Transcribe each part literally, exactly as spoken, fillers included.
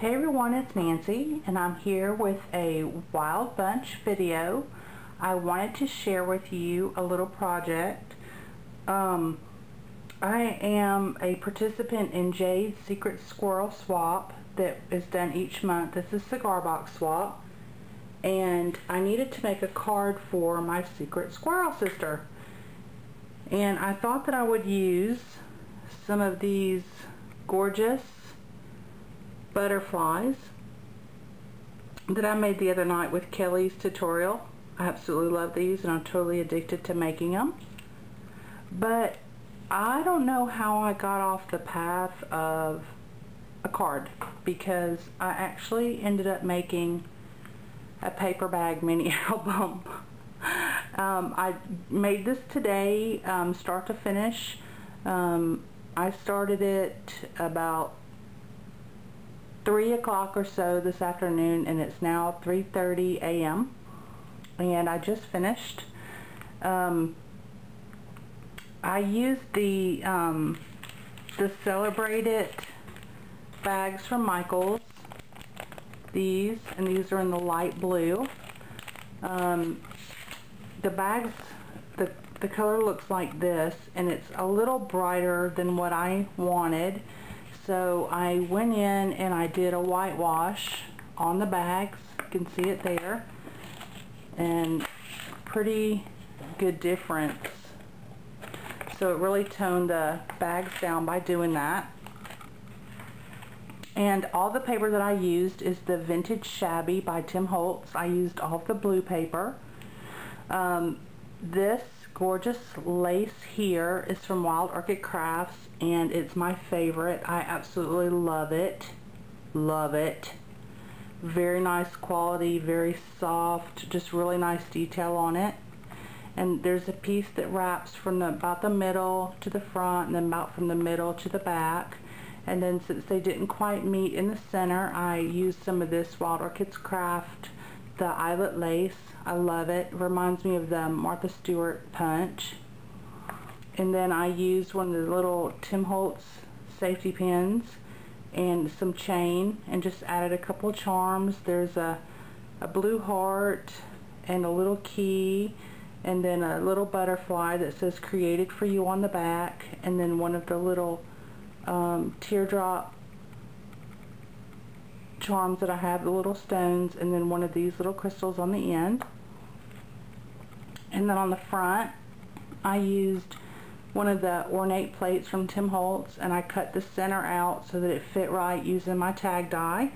Hey everyone, it's Nancy and I'm here with a Wild Bunch video. I wanted to share with you a little project. Um, I am a participant in Jade's Secret Squirrel Swap that is done each month. This is Cigar Box Swap, and I needed to make a card for my secret squirrel sister. And I thought that I would use some of these gorgeous butterflies that I made the other night with Kelly's tutorial. I absolutely love these and I'm totally addicted to making them. But I don't know how I got off the path of a card, because I actually ended up making a paper bag mini album. um, I made this today, um, start to finish. Um, I started it about three o'clock or so this afternoon, and it's now three thirty a m and I just finished. Um, I used the um, the Celebrate It bags from Michaels. These, and these are in the light blue. Um, the bags, the, the color looks like this, and it's a little brighter than what I wanted. So I went in and I did a whitewash on the bags. You can see it there. And pretty good difference. So it really toned the bags down by doing that. And all the paper that I used is the Vintage Shabby by Tim Holtz. I used all the blue paper. Um, this gorgeous lace here is from Wild Orchid Crafts, and it's my favorite. I absolutely love it. Love it. Very nice quality, very soft, just really nice detail on it. And there's a piece that wraps from the, about the middle to the front, and then about from the middle to the back. And then since they didn't quite meet in the center, I used some of this Wild Orchid Crafts, the eyelet lace. I love it. Reminds me of the Martha Stewart punch. And then I used one of the little Tim Holtz safety pins and some chain, and just added a couple charms. There's a, a blue heart and a little key, and then a little butterfly that says "created for you" on the back, and then one of the little um, teardrop charms that I have, the little stones, and then one of these little crystals on the end. And then on the front I used one of the ornate plates from Tim Holtz, and I cut the center out so that it fit right using my tag die.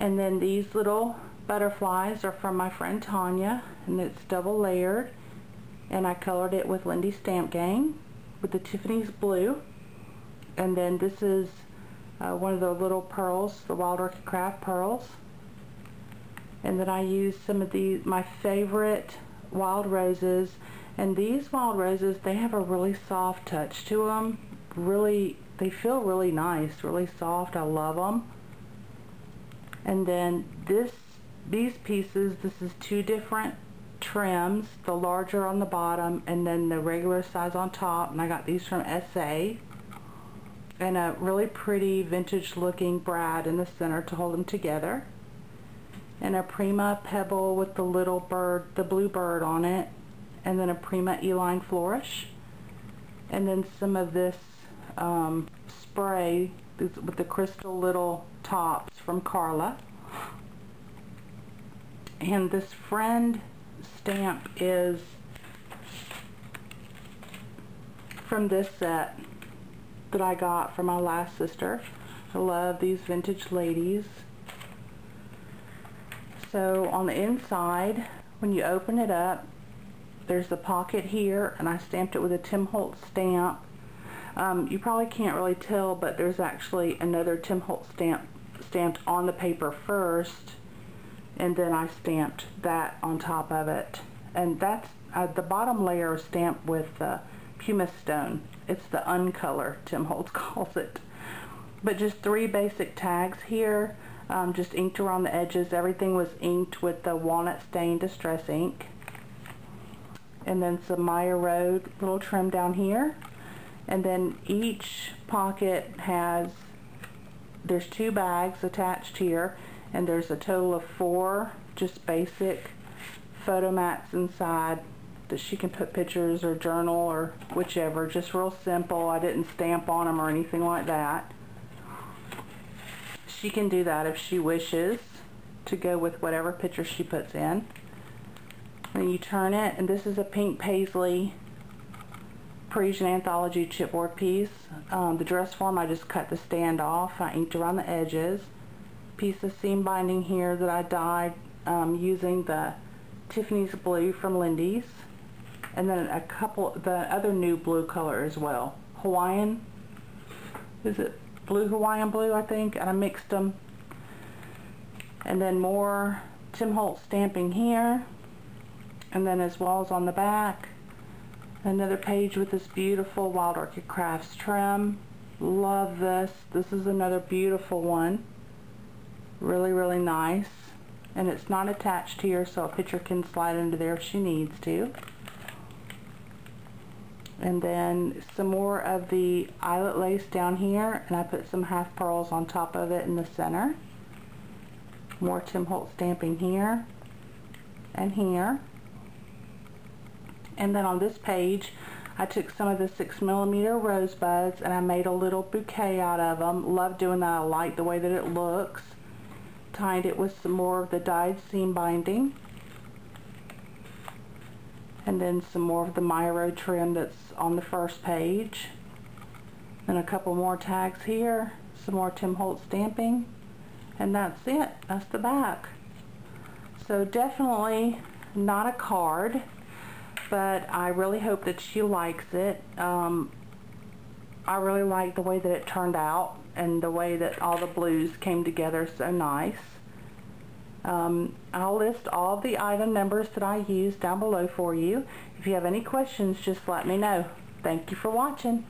And then these little butterflies are from my friend Tanya, and it's double layered, and I colored it with Lindy's Stamp Gang with the Tiffany's Blue. And then this is Uh, one of the little pearls, the Wild Orchid Craft pearls. And then I used some of these, my favorite Wild Roses. And these Wild Roses, they have a really soft touch to them. Really, they feel really nice, really soft. I love them. And then this, these pieces, this is two different trims, the larger on the bottom and then the regular size on top. And I got these from S A. And a really pretty vintage looking brad in the center to hold them together, and a Prima pebble with the little bird, the blue bird on it, and then a Prima E-line Flourish, and then some of this um, spray with the crystal little tops from Carla. And this friend stamp is from this set that I got from my last sister. I love these vintage ladies. So on the inside, when you open it up, there's the pocket here, and I stamped it with a Tim Holtz stamp. Um, you probably can't really tell, but there's actually another Tim Holtz stamp stamped on the paper first, and then I stamped that on top of it. And that's uh, the bottom layer is stamped with uh, pumice stone. It's the uncolor, Tim Holtz calls it. But just three basic tags here, um, just inked around the edges. Everything was inked with the walnut stain distress ink. And then some Maya Road little trim down here. And then each pocket has there's two bags attached here, and there's a total of four just basic photo mats inside that she can put pictures or journal or whichever, just real simple. I didn't stamp on them or anything like that. She can do that if she wishes to go with whatever picture she puts in. Then you turn it, and this is a pink paisley Parisian anthology chipboard piece. Um, the dress form, I just cut the stand off. I inked around the edges. Piece of seam binding here that I dyed um, using the Tiffany's Blue from Lindy's, and then a couple, the other new blue color as well. Hawaiian, is it blue Hawaiian blue, I think, and I mixed them. And then more Tim Holtz stamping here, and then as well as on the back, another page with this beautiful Wild Orchid Crafts trim. Love this. This is another beautiful one. Really, really nice. And it's not attached here, so a picture can slide into there if she needs to. And then some more of the eyelet lace down here, and I put some half pearls on top of it in the center. More Tim Holtz stamping here and here. And then on this page, I took some of the six millimeter rose buds and I made a little bouquet out of them. Love doing that. I like the way that it looks. Tied it with some more of the dyed seam binding. And then some more of the Maya Road trim that's on the first page. And a couple more tags here. Some more Tim Holtz stamping. And that's it. That's the back. So definitely not a card, but I really hope that she likes it. Um, I really like the way that it turned out and the way that all the blues came together so nice. Um, I'll list all the item numbers that I used down below for you. If you have any questions, just let me know. Thank you for watching.